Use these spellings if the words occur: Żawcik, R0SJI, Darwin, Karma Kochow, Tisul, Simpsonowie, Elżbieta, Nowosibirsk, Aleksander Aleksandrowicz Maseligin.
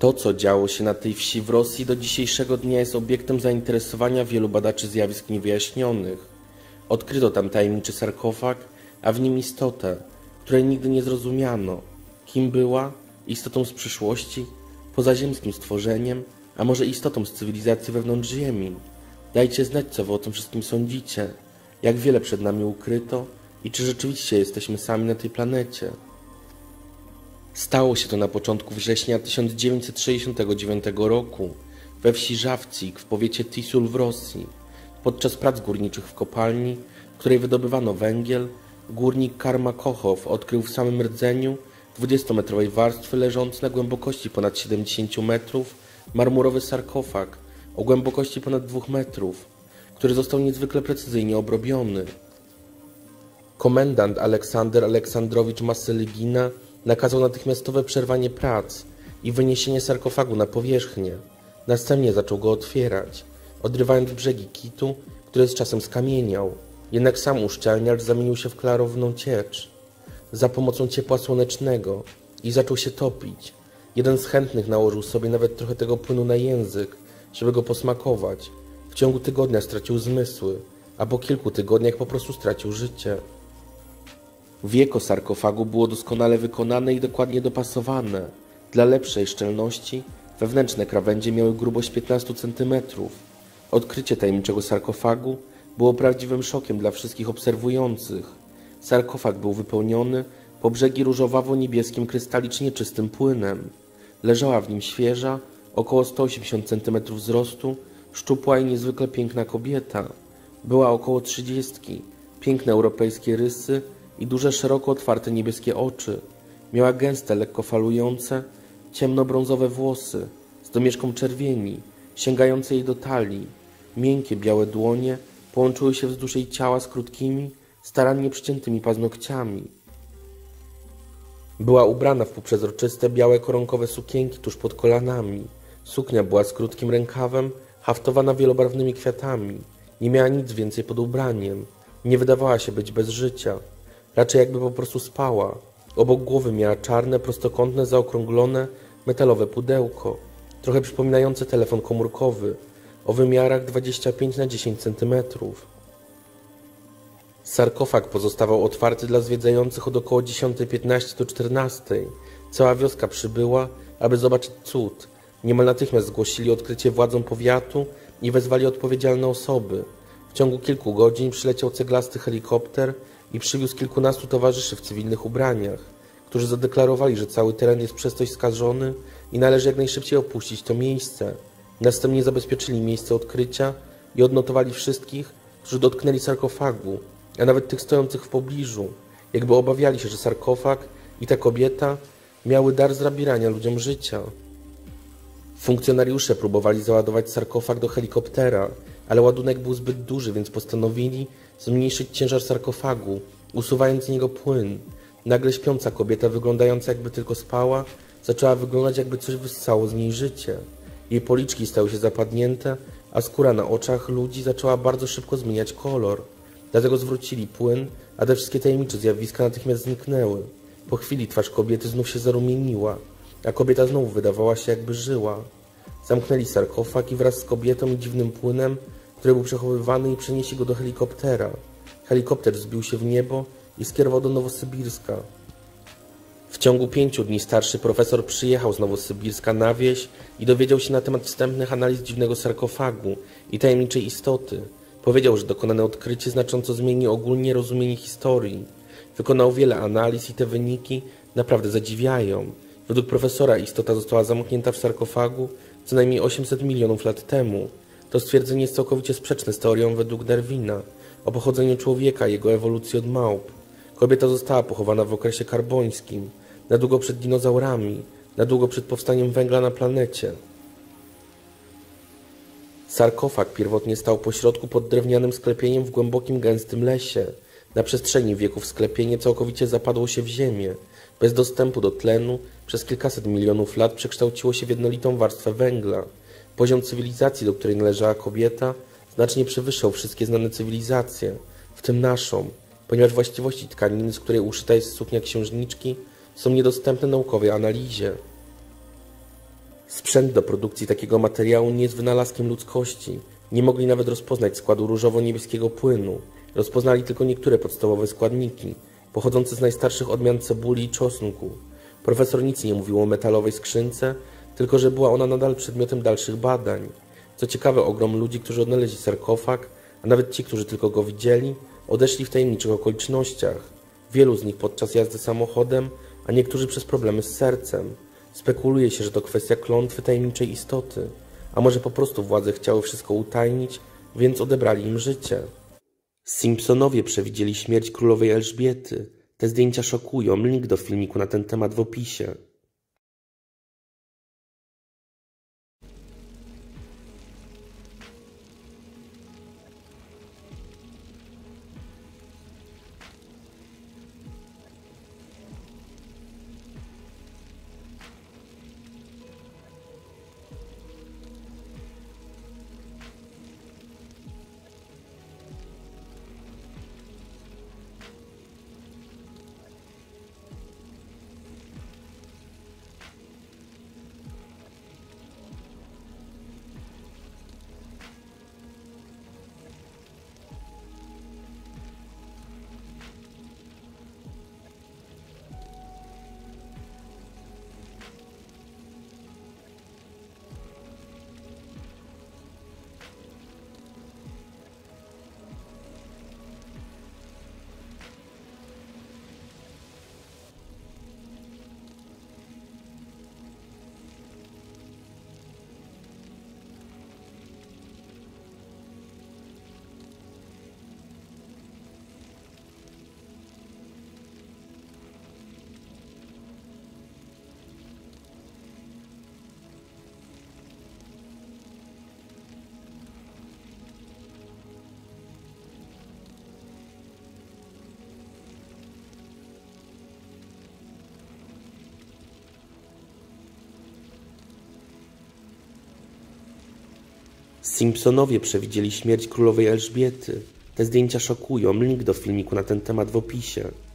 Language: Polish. To, co działo się na tej wsi w Rosji do dzisiejszego dnia, jest obiektem zainteresowania wielu badaczy zjawisk niewyjaśnionych. Odkryto tam tajemniczy sarkofag, a w nim istotę, której nigdy nie zrozumiano. Kim była? Istotą z przyszłości? Pozaziemskim stworzeniem? A może istotą z cywilizacji wewnątrz Ziemi? Dajcie znać, co wy o tym wszystkim sądzicie. Jak wiele przed nami ukryto i czy rzeczywiście jesteśmy sami na tej planecie? Stało się to na początku września 1969 roku we wsi Żawcik w powiecie Tisul w Rosji. Podczas prac górniczych w kopalni, w której wydobywano węgiel, górnik Karma Kochow odkrył w samym rdzeniu 20-metrowej warstwy leżący na głębokości ponad 70 metrów marmurowy sarkofag o głębokości ponad 2 metrów, który został niezwykle precyzyjnie obrobiony. Komendant Aleksander Aleksandrowicz Maseligina nakazał natychmiastowe przerwanie prac i wyniesienie sarkofagu na powierzchnię. Następnie zaczął go otwierać, odrywając brzegi kitu, który z czasem skamieniał. Jednak sam uszczelniacz zamienił się w klarowną ciecz za pomocą ciepła słonecznego i zaczął się topić. Jeden z chętnych nałożył sobie nawet trochę tego płynu na język, żeby go posmakować. W ciągu tygodnia stracił zmysły, a po kilku tygodniach po prostu stracił życie. Wieko sarkofagu było doskonale wykonane i dokładnie dopasowane. Dla lepszej szczelności wewnętrzne krawędzie miały grubość 15 cm. Odkrycie tajemniczego sarkofagu było prawdziwym szokiem dla wszystkich obserwujących. Sarkofag był wypełniony po brzegi różowawo-niebieskim krystalicznie czystym płynem. Leżała w nim świeża, około 180 cm wzrostu, szczupła i niezwykle piękna kobieta. Była około 30, piękne europejskie rysy i duże, szeroko otwarte niebieskie oczy. Miała gęste, lekko falujące, ciemnobrązowe włosy z domieszką czerwieni, sięgające jej do talii. Miękkie, białe dłonie połączyły się wzdłuż jej ciała z krótkimi, starannie przyciętymi paznokciami. Była ubrana w półprzezroczyste, białe, koronkowe sukienki tuż pod kolanami. Suknia była z krótkim rękawem, haftowana wielobarwnymi kwiatami. Nie miała nic więcej pod ubraniem. Nie wydawała się być bez życia. Raczej jakby po prostu spała. Obok głowy miała czarne, prostokątne, zaokrąglone, metalowe pudełko, trochę przypominające telefon komórkowy, o wymiarach 25×10 cm. Sarkofag pozostawał otwarty dla zwiedzających od około 10:15 do 14:00. Cała wioska przybyła, aby zobaczyć cud. Niemal natychmiast zgłosili odkrycie władzom powiatu i wezwali odpowiedzialne osoby. W ciągu kilku godzin przyleciał ceglasty helikopter i przywiózł kilkunastu towarzyszy w cywilnych ubraniach, którzy zadeklarowali, że cały teren jest przez coś skażony i należy jak najszybciej opuścić to miejsce. Następnie zabezpieczyli miejsce odkrycia i odnotowali wszystkich, którzy dotknęli sarkofagu, a nawet tych stojących w pobliżu, jakby obawiali się, że sarkofag i ta kobieta miały dar zabierania ludziom życia. Funkcjonariusze próbowali załadować sarkofag do helikoptera, ale ładunek był zbyt duży, więc postanowili zmniejszyć ciężar sarkofagu, usuwając z niego płyn. Nagle śpiąca kobieta, wyglądająca jakby tylko spała, zaczęła wyglądać, jakby coś wyssało z niej życie. Jej policzki stały się zapadnięte, a skóra na oczach ludzi zaczęła bardzo szybko zmieniać kolor. Dlatego zwrócili płyn, a te wszystkie tajemnicze zjawiska natychmiast zniknęły. Po chwili twarz kobiety znów się zarumieniła, a kobieta znowu wydawała się, jakby żyła. Zamknęli sarkofag i wraz z kobietą i dziwnym płynem, który był przechowywany, i przenieśli go do helikoptera. Helikopter zbił się w niebo i skierował do Nowosybirska. W ciągu 5 dni starszy profesor przyjechał z Nowosybirska na wieś i dowiedział się na temat wstępnych analiz dziwnego sarkofagu i tajemniczej istoty. Powiedział, że dokonane odkrycie znacząco zmieni ogólnie rozumienie historii. Wykonał wiele analiz i te wyniki naprawdę zadziwiają. Według profesora istota została zamknięta w sarkofagu co najmniej 800 milionów lat temu. To stwierdzenie jest całkowicie sprzeczne z teorią według Darwina o pochodzeniu człowieka i jego ewolucji od małp. Kobieta została pochowana w okresie karbońskim, na długo przed dinozaurami, na długo przed powstaniem węgla na planecie. Sarkofag pierwotnie stał pośrodku pod drewnianym sklepieniem w głębokim, gęstym lesie. Na przestrzeni wieków sklepienie całkowicie zapadło się w ziemię. Bez dostępu do tlenu przez kilkaset milionów lat przekształciło się w jednolitą warstwę węgla. Poziom cywilizacji, do której należała kobieta, znacznie przewyższał wszystkie znane cywilizacje, w tym naszą, ponieważ właściwości tkaniny, z której uszyta jest suknia księżniczki, są niedostępne naukowej analizie. Sprzęt do produkcji takiego materiału nie jest wynalazkiem ludzkości. Nie mogli nawet rozpoznać składu różowo-niebieskiego płynu. Rozpoznali tylko niektóre podstawowe składniki, pochodzące z najstarszych odmian cebuli i czosnku. Profesor nic nie mówił o metalowej skrzynce, tylko że była ona nadal przedmiotem dalszych badań. Co ciekawe, ogrom ludzi, którzy odnaleźli sarkofag, a nawet ci, którzy tylko go widzieli, odeszli w tajemniczych okolicznościach. Wielu z nich podczas jazdy samochodem, a niektórzy przez problemy z sercem. Spekuluje się, że to kwestia klątwy tajemniczej istoty, a może po prostu władze chciały wszystko utajnić, więc odebrali im życie. Simpsonowie przewidzieli śmierć królowej Elżbiety. Te zdjęcia szokują. Link do filmiku na ten temat w opisie. Simpsonowie przewidzieli śmierć królowej Elżbiety. Te zdjęcia szokują. Link do filmiku na ten temat w opisie.